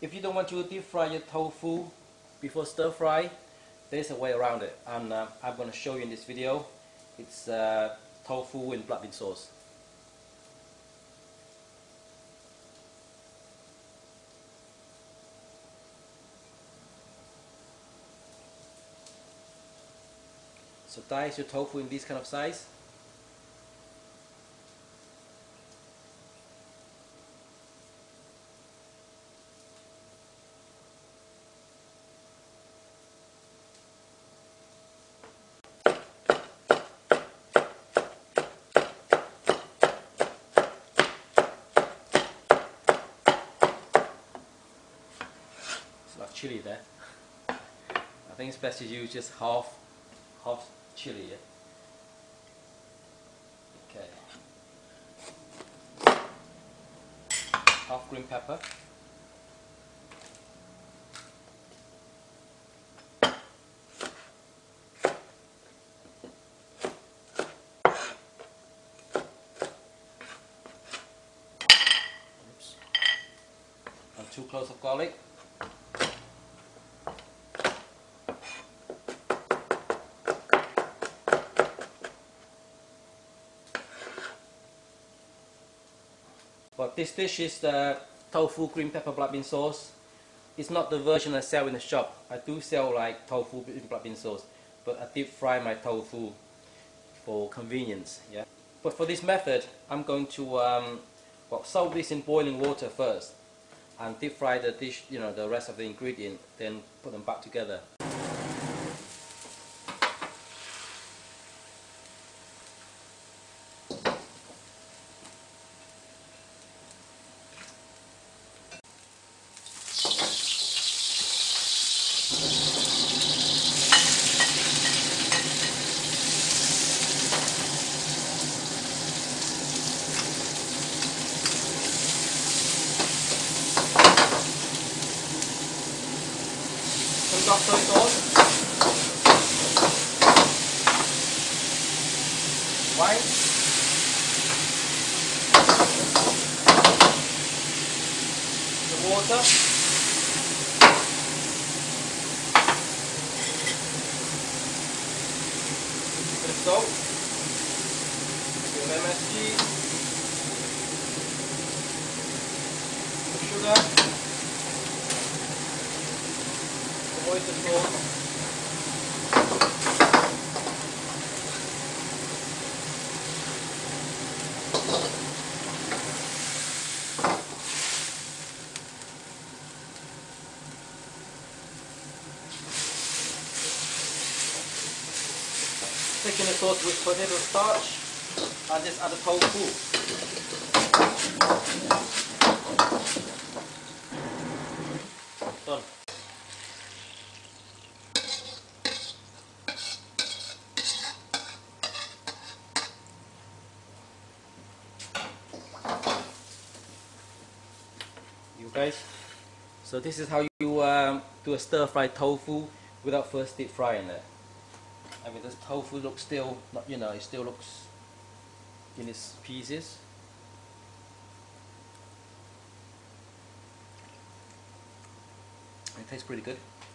If you don't want to deep fry your tofu before stir fry, there's a way around it, and I'm going to show you in this video. It's tofu in black bean sauce. So dice your tofu in this kind of size. It's like chili there. I think it's best to use just half chili, yeah? Okay. Half green pepper. Oops. And 2 cloves of garlic. But this dish is the tofu green pepper black bean sauce. It's not the version I sell in the shop. I do sell like tofu black bean sauce, but I deep fry my tofu for convenience. Yeah. But for this method, I'm going to soak this in boiling water first, and deep fry the dish. You know, the rest of the ingredient, then put them back together. Some soy sauce, wine. The water. The salt. The lemon juice. The sugar. Oyster sauce, thicken the sauce with potato starch, and just add the tofu. Done. Okay, so this is how you do a stir-fried tofu without first deep frying it. I mean, this tofu looks still, not, you know, it still looks in its pieces. It tastes pretty good.